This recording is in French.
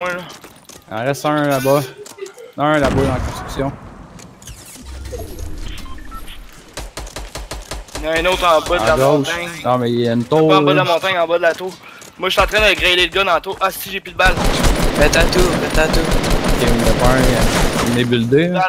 Il en reste un là-bas. Un là-bas dans la construction. Il y en a un autre en bas de la montagne. Non mais il y a une tour. En bas de la montagne, en bas de la tour. Moi je suis en train de griller le gars dans la tour. Ah si j'ai plus de balles. Faites à tout, faites à tout. Ok, il y en a pas un, il est buildé.